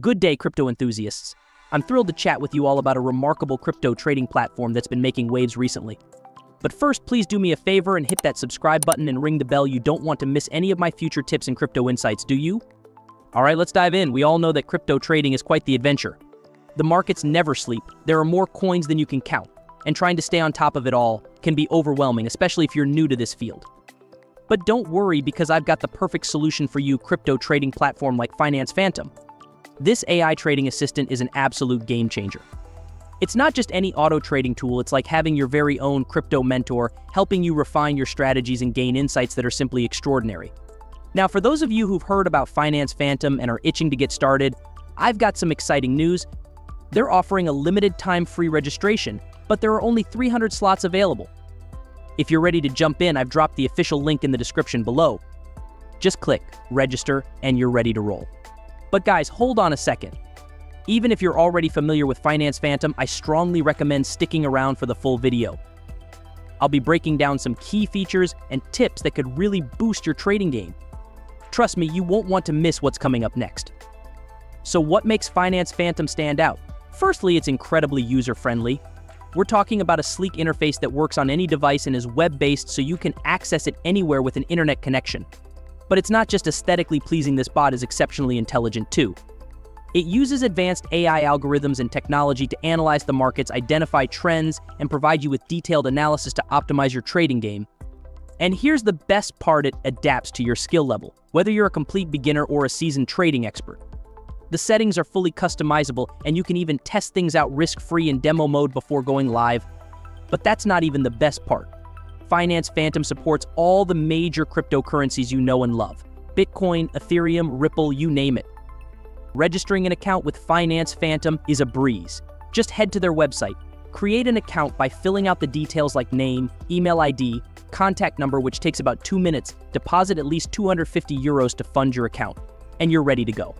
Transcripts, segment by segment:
Good day, crypto enthusiasts. I'm thrilled to chat with you all about a remarkable crypto trading platform that's been making waves recently. But first, please do me a favor and hit that subscribe button and ring the bell. You don't want to miss any of my future tips and crypto insights, do you? All right, let's dive in. We all know that crypto trading is quite the adventure. The markets never sleep. There are more coins than you can count, and trying to stay on top of it all can be overwhelming, especially if you're new to this field. But don't worry, because I've got the perfect solution for you, crypto trading platform like Finance Phantom. This AI trading assistant is an absolute game changer. It's not just any auto trading tool, it's like having your very own crypto mentor helping you refine your strategies and gain insights that are simply extraordinary. Now, for those of you who've heard about Finance Phantom and are itching to get started, I've got some exciting news. They're offering a limited time free registration, but there are only 300 slots available. If you're ready to jump in, I've dropped the official link in the description below. Just click register and you're ready to roll. But guys, hold on a second. Even if you're already familiar with Finance Phantom, I strongly recommend sticking around for the full video. I'll be breaking down some key features and tips that could really boost your trading game. Trust me, you won't want to miss what's coming up next. So what makes Finance Phantom stand out? Firstly, it's incredibly user-friendly. We're talking about a sleek interface that works on any device and is web-based, so you can access it anywhere with an internet connection. But it's not just aesthetically pleasing, this bot is exceptionally intelligent too. It uses advanced AI algorithms and technology to analyze the markets, identify trends, and provide you with detailed analysis to optimize your trading game. And here's the best part, it adapts to your skill level, whether you're a complete beginner or a seasoned trading expert. The settings are fully customizable, and you can even test things out risk-free in demo mode before going live. But that's not even the best part. Finance Phantom supports all the major cryptocurrencies you know and love. Bitcoin, Ethereum, Ripple, you name it. Registering an account with Finance Phantom is a breeze. Just head to their website, create an account by filling out the details like name, email ID, contact number, which takes about 2 minutes, deposit at least 250 euros to fund your account, and you're ready to go.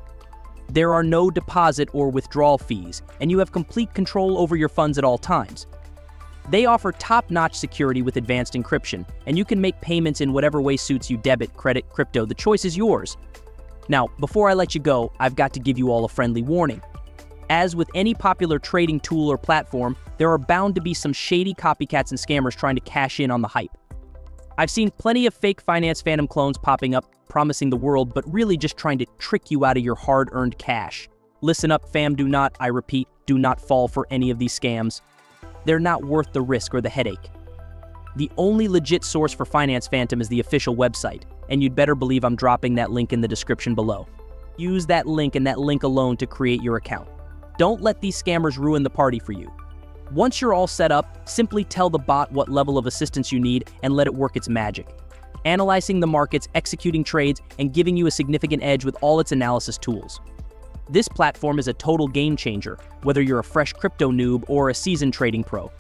There are no deposit or withdrawal fees, and you have complete control over your funds at all times. They offer top-notch security with advanced encryption, and you can make payments in whatever way suits you, debit, credit, crypto, the choice is yours. Now, before I let you go, I've got to give you all a friendly warning. As with any popular trading tool or platform, there are bound to be some shady copycats and scammers trying to cash in on the hype. I've seen plenty of fake Finance Phantom clones popping up, promising the world, but really just trying to trick you out of your hard-earned cash. Listen up, fam, do not, I repeat, do not fall for any of these scams. They're not worth the risk or the headache. The only legit source for Finance Phantom is the official website, and you'd better believe I'm dropping that link in the description below. Use that link and that link alone to create your account. Don't let these scammers ruin the party for you. Once you're all set up, simply tell the bot what level of assistance you need and let it work its magic, analyzing the markets, executing trades, and giving you a significant edge with all its analysis tools. This platform is a total game changer, whether you're a fresh crypto noob or a seasoned trading pro.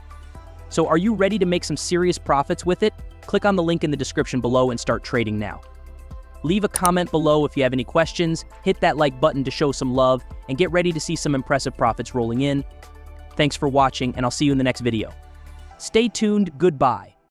So are you ready to make some serious profits with it? Click on the link in the description below and start trading now. Leave a comment below if you have any questions, hit that like button to show some love, and get ready to see some impressive profits rolling in. Thanks for watching, and I'll see you in the next video. Stay tuned, goodbye.